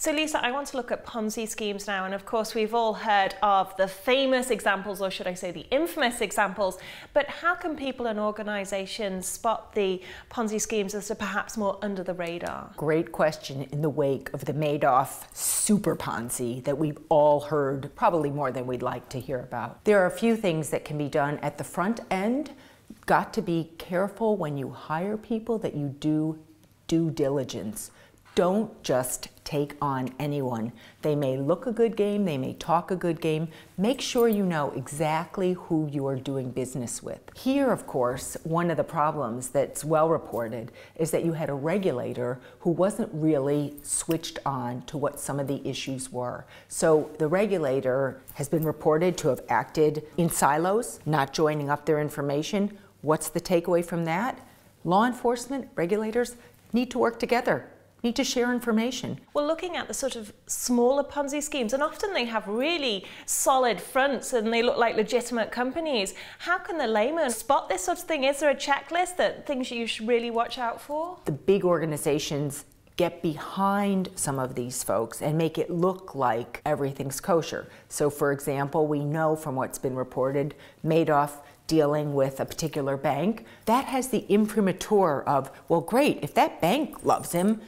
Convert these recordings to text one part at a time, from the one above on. So Lisa, I want to look at Ponzi schemes now, and of course we've all heard of the famous examples, or should I say the infamous examples, but how can people and organisations spot the Ponzi schemes as to perhaps more under the radar? Great question. In the wake of the Madoff super Ponzi that we've all heard probably more than we'd like to hear about, there are a few things that can be done at the front end. You've got to be careful when you hire people that you do due diligence. Don't just take on anyone. They may look a good game, they may talk a good game. Make sure you know exactly who you are doing business with. Here, of course, one of the problems that's well reported is that you had a regulator who wasn't really switched on to what some of the issues were. So the regulator has been reported to have acted in silos, not joining up their information. What's the takeaway from that? Law enforcement, regulators need to work together. Need to share information. Well, looking at the sort of smaller Ponzi schemes, and often they have really solid fronts and they look like legitimate companies, how can the layman spot this sort of thing? Is there a checklist, that things you should really watch out for? The big organizations get behind some of these folks and make it look like everything's kosher. So for example, we know from what's been reported, Madoff dealing with a particular bank, that has the imprimatur of, well, great, if that bank loves him,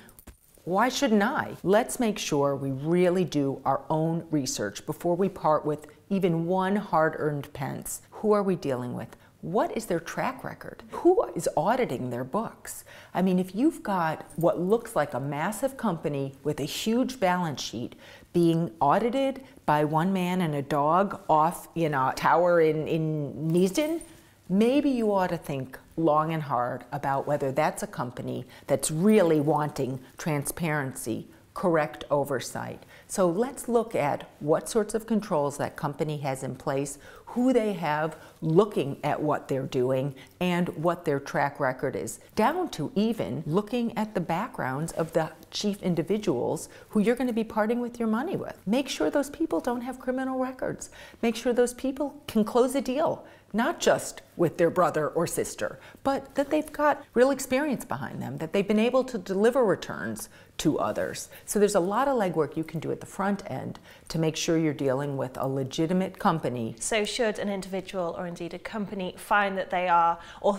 why shouldn't I? Let's make sure we really do our own research before we part with even one hard-earned pence. Who are we dealing with? What is their track record? Who is auditing their books? I mean, if you've got what looks like a massive company with a huge balance sheet being audited by one man and a dog off in a tower in Neasden, maybe you ought to think long and hard about whether that's a company that's really wanting transparency, correct oversight. So let's look at what sorts of controls that company has in place, who they have looking at what they're doing, and what their track record is, down to even looking at the backgrounds of the chief individuals who you're going to be parting with your money with. Make sure those people don't have criminal records. Make sure those people can close a deal, not just with their brother or sister, but that they've got real experience behind them, that they've been able to deliver returns to others. So there's a lot of legwork you can do at the front end to make sure you're dealing with a legitimate company. So should an individual or indeed a company find that they are or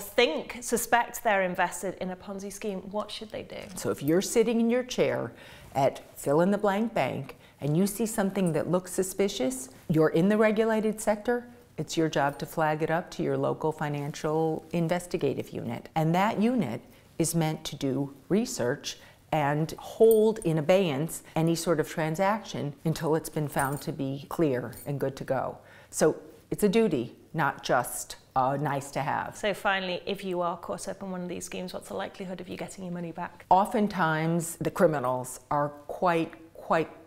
suspect they're invested in a Ponzi scheme, what should they do? So if you're sitting in your chair at fill in the blank bank and you see something that looks suspicious, you're in the regulated sector, it's your job to flag it up to your local financial investigative unit. And that unit is meant to do research and hold in abeyance any sort of transaction until it's been found to be clear and good to go. So it's a duty, not just nice to have. So finally, if you are caught up in one of these schemes, what's the likelihood of you getting your money back? Oftentimes, the criminals are quite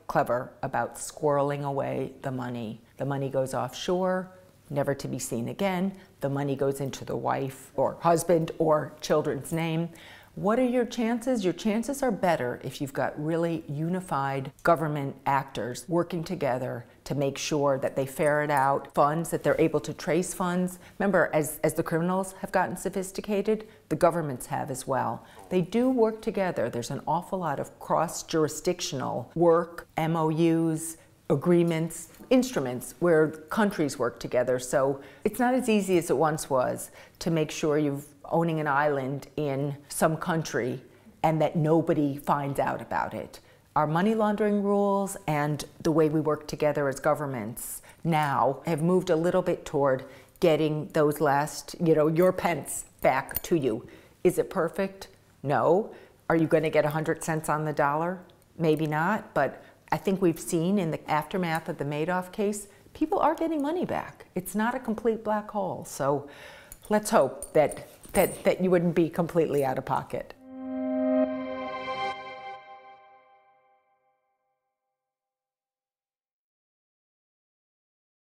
clever about squirreling away the money. The money goes offshore, never to be seen again. The money goes into the wife or husband or children's name. What are your chances? Your chances are better if you've got really unified government actors working together to make sure that they ferret out funds, that they're able to trace funds. Remember, as the criminals have gotten sophisticated, the governments have as well. They do work together. There's an awful lot of cross-jurisdictional work, MOUs, agreements, instruments where countries work together. So it's not as easy as it once was to make sure you're owning an island in some country and that nobody finds out about it. Our money laundering rules and the way we work together as governments now have moved a little bit toward getting those last, your pence back to you. Is it perfect? No. Are you going to get 100 cents on the dollar? Maybe not, but I think we've seen in the aftermath of the Madoff case, people are getting money back. It's not a complete black hole. So let's hope that you wouldn't be completely out of pocket.